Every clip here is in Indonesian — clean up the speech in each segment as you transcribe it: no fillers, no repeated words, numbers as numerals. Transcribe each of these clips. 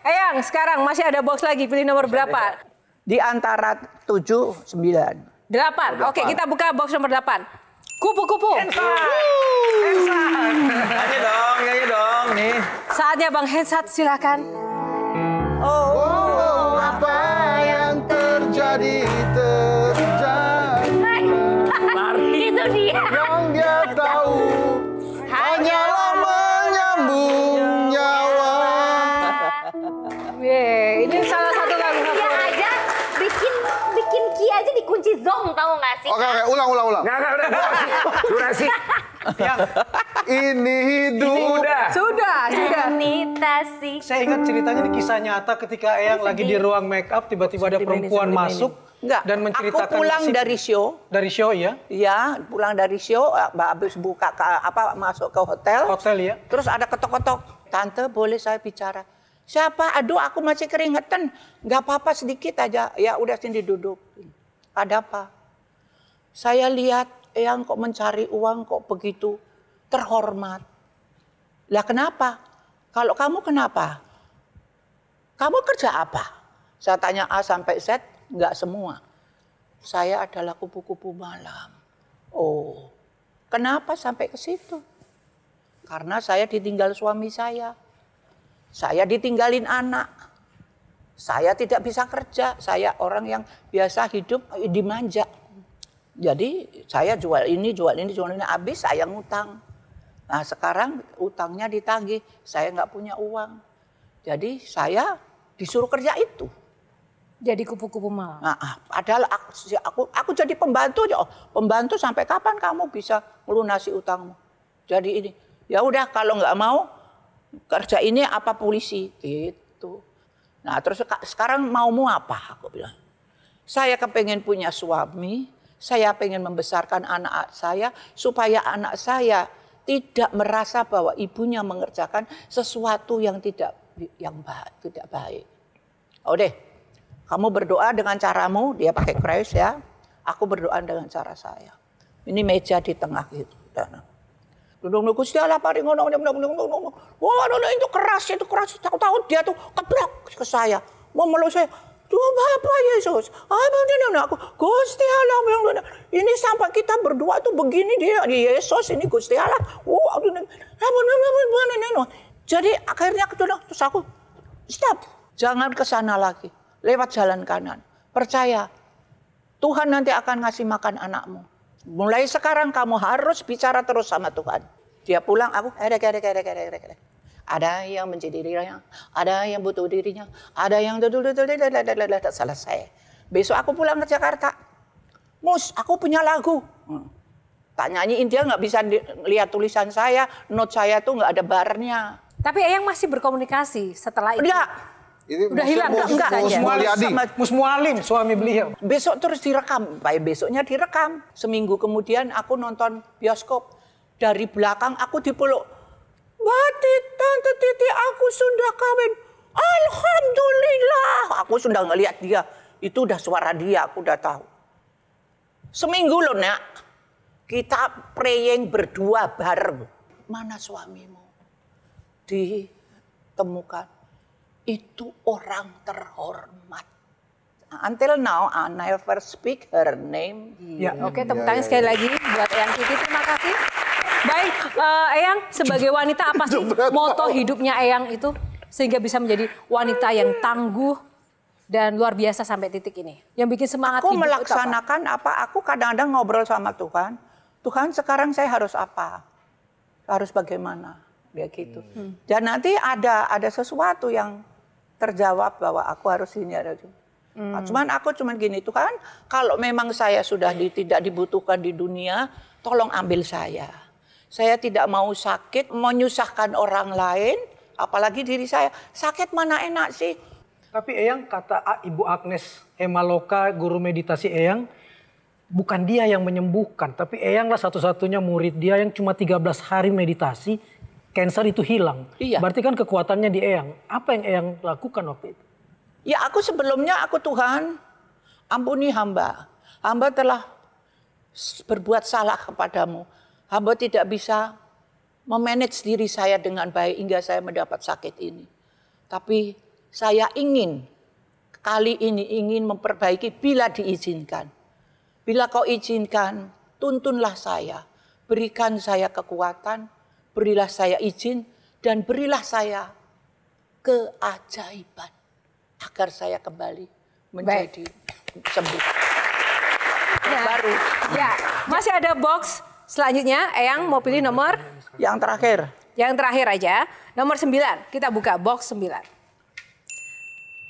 Eyang, sekarang masih ada box lagi, pilih nomor berapa? Di antara 7, 9. 8, oke kita buka box nomor 8. Kupu-kupu. Hensat. Nyanyi dong nih. Saatnya Bang Hensat, silakan. Oh, apa yang terjadi terjadi. Lari. Itu dia. Yang dia tahu hanyalah menyambung nyawa. Yeay, ini salah satu lagu favorit. Dia aja bikin kia aja dikunci zong, tahu nggak sih? Oke, ulang. Nggak, udah. Durasi. Yang ini hidup. Sudah. Saya ingat ceritanya di kisah nyata ketika Eyang lagi di ruang make up, tiba-tiba ada perempuan masuk dan menceritakan. Aku pulang dari show. Dari show ya? Iya, pulang dari show, habis buka masuk ke hotel. Hotel ya. Terus ada ketok-ketok. Tante, boleh saya bicara? Siapa? Aduh, aku masih keringetan. Gak apa-apa sedikit aja. Ya udah sini duduk. Ada apa? Saya lihat Eyang kok mencari uang kok begitu terhormat. Lah kenapa? Kalau kamu kenapa? Kamu kerja apa? Saya tanya A sampai Z, enggak semua. Saya adalah kupu-kupu malam. Oh, kenapa sampai ke situ? Karena saya ditinggal suami saya. Saya ditinggalin anak. Saya tidak bisa kerja. Saya orang yang biasa hidup dimanja. Jadi saya jual ini, habis saya ngutang. Nah sekarang utangnya ditagih, saya nggak punya uang. Jadi saya disuruh kerja itu. Jadi kupu-kupu malam. Nah, padahal aku jadi pembantu aja. Pembantu sampai kapan kamu bisa melunasi utangmu? Jadi ini, ya udah kalau nggak mau kerja ini apa polisi gitu. Nah terus sekarang maumu apa? Aku bilang, saya kepengen punya suami, saya pengen membesarkan anak saya supaya anak saya tidak merasa bahwa ibunya mengerjakan sesuatu yang tidak baik. Oh deh, kamu berdoa dengan caramu, dia pakai kris ya. Aku berdoa dengan cara saya. Ini meja di tengah gitu. Dudung Gusti Allah paring ngono. Wah, itu keras. Tahu dia tuh keblok ke saya. Mau meluk saya. Tuh Bapak Yesus, aku Gusti Allah, ini sampai kita berdoa tuh begini dia Yesus ini Gusti Allah. Jadi akhirnya terus aku stop, jangan ke sana lagi, lewat jalan kanan. Percaya Tuhan nanti akan ngasih makan anakmu. Mulai sekarang kamu harus bicara terus sama Tuhan. Dia pulang, aku ada. Ada yang menjadi dirinya, ada yang butuh dirinya, ada yang selesai. Besok aku pulang ke Jakarta. Mus, aku punya lagu. Tak nyanyiin dia nggak bisa lihat tulisan saya, note saya tuh nggak ada barnya. Tapi Eyang masih berkomunikasi setelah itu. Enggak. Udah hilang enggak? Mus Mualim suami beliau. Besok terus direkam, besoknya direkam. Seminggu kemudian aku nonton bioskop. Dari belakang aku dipeluk. Batik, Tante Titi, aku sudah kawin. Alhamdulillah. Aku sudah ngelihat dia. Itu udah suara dia, aku udah tahu. Seminggu loh, Nak. Kita praying berdua bareng. Mana suamimu? Ditemukan. Itu orang terhormat. Until now, I never speak her name. Ya. Oke, tepuk tangan sekali lagi buat Eyang Titi. Terima kasih. Baik, Eyang sebagai wanita apa sih moto hidupnya Eyang itu sehingga bisa menjadi wanita yang tangguh dan luar biasa sampai titik ini? Yang bikin semangat aku hidup melaksanakan apa? Aku kadang-kadang ngobrol sama Tuhan. Tuhan sekarang saya harus apa? Harus bagaimana? Ya gitu. Dan nanti ada sesuatu yang terjawab bahwa aku harus ini ada. Cuman gini, Tuhan kalau memang saya sudah tidak dibutuhkan di dunia, tolong ambil saya. Saya tidak mau sakit, menyusahkan orang lain, apalagi diri saya. Sakit mana enak sih. Tapi Eyang, kata Ibu Agnes Emaloka, guru meditasi Eyang, bukan dia yang menyembuhkan. Tapi Eyang lah satu-satunya murid dia yang cuma 13 hari meditasi, kanker itu hilang. Iya. Berarti kan kekuatannya di Eyang. Apa yang Eyang lakukan waktu itu? Ya aku sebelumnya, aku Tuhan, ampuni hamba. Hamba telah berbuat salah kepadamu. Hamba tidak bisa memanage diri saya dengan baik hingga saya mendapat sakit ini. Tapi Saya ingin, kali ini ingin memperbaiki bila diizinkan. Bila kau izinkan, tuntunlah saya. Berikan saya kekuatan, berilah saya izin, dan berilah saya keajaiban. Agar saya kembali menjadi sembuh. Ya. Baru. Ya, masih ada box selanjutnya. Eyang mau pilih nomor? Yang terakhir. Yang terakhir aja. Nomor 9. Kita buka box 9.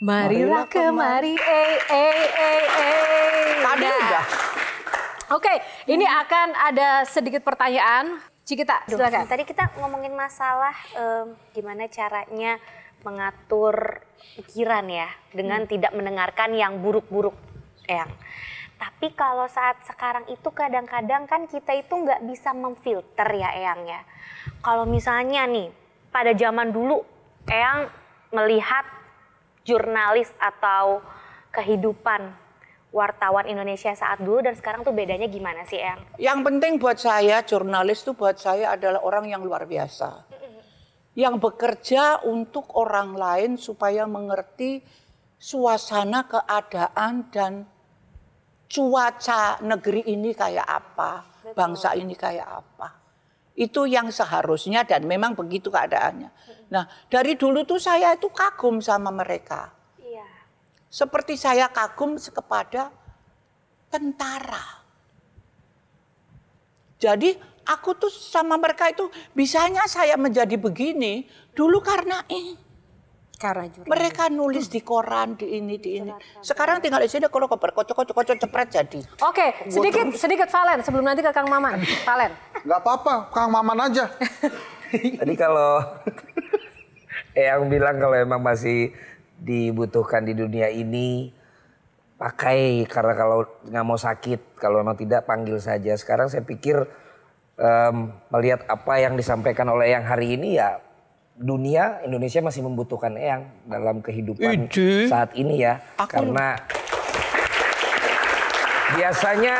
Marilah kemari. Tadi udah. Oke, ini akan ada sedikit pertanyaan. Cikita, silakan. Tadi kita ngomongin masalah gimana caranya mengatur pikiran ya dengan tidak mendengarkan yang buruk-buruk, Eyang. Tapi kalau saat sekarang itu kadang-kadang kan kita itu nggak bisa memfilter ya, Eyang ya. Kalau misalnya nih pada zaman dulu Eyang melihat jurnalis atau kehidupan wartawan Indonesia saat dulu dan sekarang tuh bedanya gimana sih, Eyang? Yang penting buat saya jurnalis tuh buat saya adalah orang yang luar biasa. Yang bekerja untuk orang lain supaya mengerti suasana, keadaan, dan cuaca negeri ini kayak apa, bangsa ini kayak apa. Itu yang seharusnya dan memang begitu keadaannya. Nah, dari dulu tuh saya itu kagum sama mereka. Seperti saya kagum kepada tentara. Jadi aku tuh sama mereka itu bisanya saya menjadi begini dulu karena mereka nulis di koran di ini. Sekarang tinggal isinya kalau koper kocok cepret jadi. Oke, sedikit Valen sebelum nanti ke Kang Maman. Valen. Gak apa-apa, Kang Maman aja. Jadi kalau yang bilang kalau emang masih dibutuhkan di dunia ini pakai, karena kalau nggak mau sakit, kalau emang tidak panggil saja. Sekarang saya pikir melihat apa yang disampaikan oleh Eyang hari ini ya dunia Indonesia masih membutuhkan Eyang dalam kehidupan saat ini ya. Karena biasanya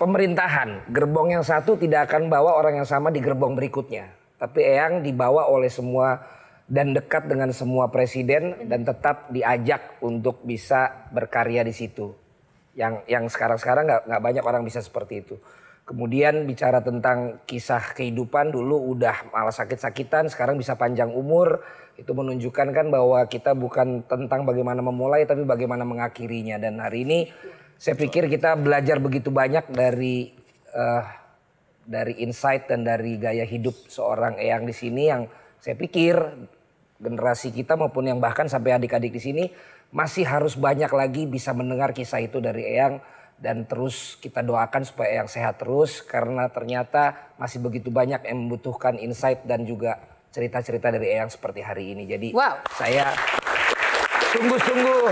pemerintahan gerbong yang satu tidak akan bawa orang yang sama di gerbong berikutnya. Tapi Eyang dibawa oleh semua dan dekat dengan semua presiden dan tetap diajak untuk bisa berkarya di situ. Yang sekarang nggak banyak orang bisa seperti itu. Kemudian bicara tentang kisah kehidupan, dulu udah malah sakit-sakitan, sekarang bisa panjang umur. Itu menunjukkan kan bahwa kita bukan tentang bagaimana memulai tapi bagaimana mengakhirinya. Dan hari ini saya pikir kita belajar begitu banyak dari insight dan dari gaya hidup seorang Eyang di sini yang saya pikir generasi kita maupun yang bahkan sampai adik-adik di sini masih harus banyak lagi bisa mendengar kisah itu dari Eyang. Dan terus kita doakan supaya Eyang sehat terus karena ternyata masih begitu banyak yang membutuhkan insight dan juga cerita-cerita dari Eyang seperti hari ini. Jadi saya sungguh-sungguh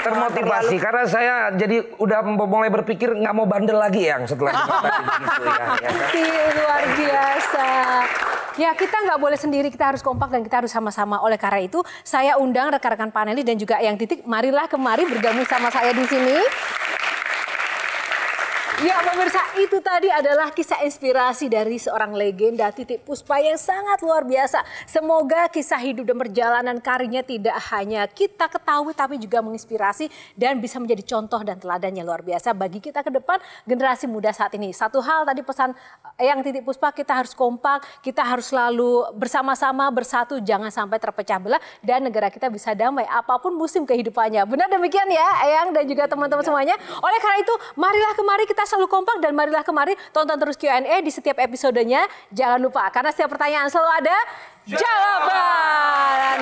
termotivasi karena saya jadi udah mulai berpikir nggak mau bandel lagi Eyang setelah begitu ya. Luar biasa. Ya kita nggak boleh sendiri, kita harus kompak dan kita harus sama-sama. Oleh karena itu saya undang rekan-rekan panelis dan juga Eyang Titik, marilah kemari bergabung sama saya di sini. Ya pemirsa, itu tadi adalah kisah inspirasi dari seorang legenda Titiek Puspa yang sangat luar biasa. Semoga kisah hidup dan perjalanan karirnya tidak hanya kita ketahui tapi juga menginspirasi dan bisa menjadi contoh dan teladannya luar biasa bagi kita ke depan generasi muda saat ini. Satu hal tadi pesan yang Titiek Puspa, kita harus kompak, kita harus selalu bersama-sama bersatu, jangan sampai terpecah belah dan negara kita bisa damai apapun musim kehidupannya. Benar demikian ya Eyang dan juga teman-teman semuanya. Oleh karena itu marilah kemari kita selalu kompak dan marilah kemari tonton terus Q&A di setiap episodenya. Jangan lupa karena setiap pertanyaan selalu ada jawaban.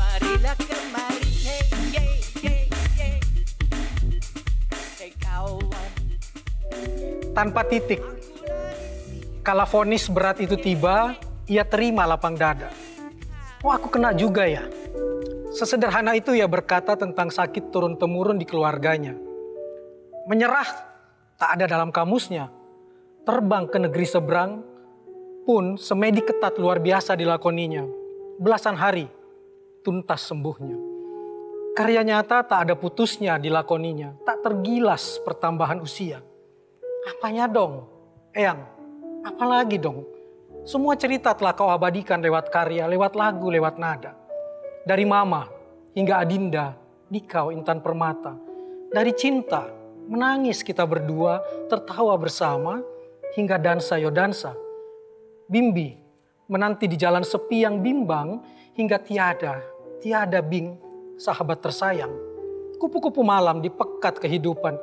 Marilah kemari, hey kawan. Tanpa titik, kala vonis berat itu tiba, ia terima lapang dada. Wah, aku kena juga ya. Sesederhana itu ia berkata tentang sakit turun-temurun di keluarganya. Menyerah tak ada dalam kamusnya. Terbang ke negeri seberang pun semedi ketat luar biasa dilakoninya. Belasan hari tuntas sembuhnya. Karya nyata tak ada putusnya dilakoninya. Tak tergilas pertambahan usia. Apanya dong, Eyang? Apalagi dong? Semua cerita telah kau abadikan lewat karya, lewat lagu, lewat nada. Dari Mama hingga Adinda, Dikau, Intan Permata. Dari cinta, menangis kita berdua, tertawa bersama, hingga dansa yo dansa. Bimbi, menanti di jalan sepi yang bimbang, hingga tiada bing, sahabat tersayang. Kupu-kupu malam dipekat kehidupan,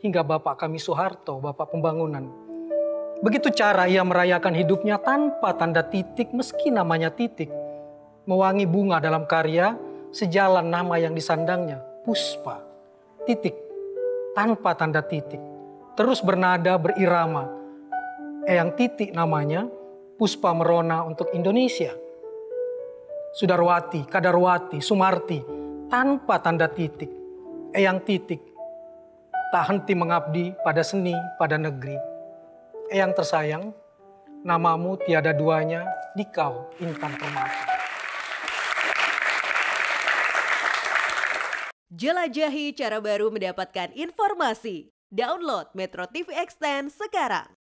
hingga bapak kami Soeharto, bapak pembangunan. Begitu cara ia merayakan hidupnya tanpa tanda titik meski namanya Titik. Mewangi bunga dalam karya, sejalan nama yang disandangnya, Puspa. Titik, tanpa tanda titik, terus bernada berirama. Eyang Titik namanya, Puspa merona untuk Indonesia. Sudarwati, Kadarwati, Sumarti, tanpa tanda titik. Eyang Titik, tak henti mengabdi pada seni, pada negeri. Eyang tersayang, namamu tiada duanya, Dikau, Intan Permata. Jelajahi cara baru mendapatkan informasi. Download Metro TV Extend sekarang.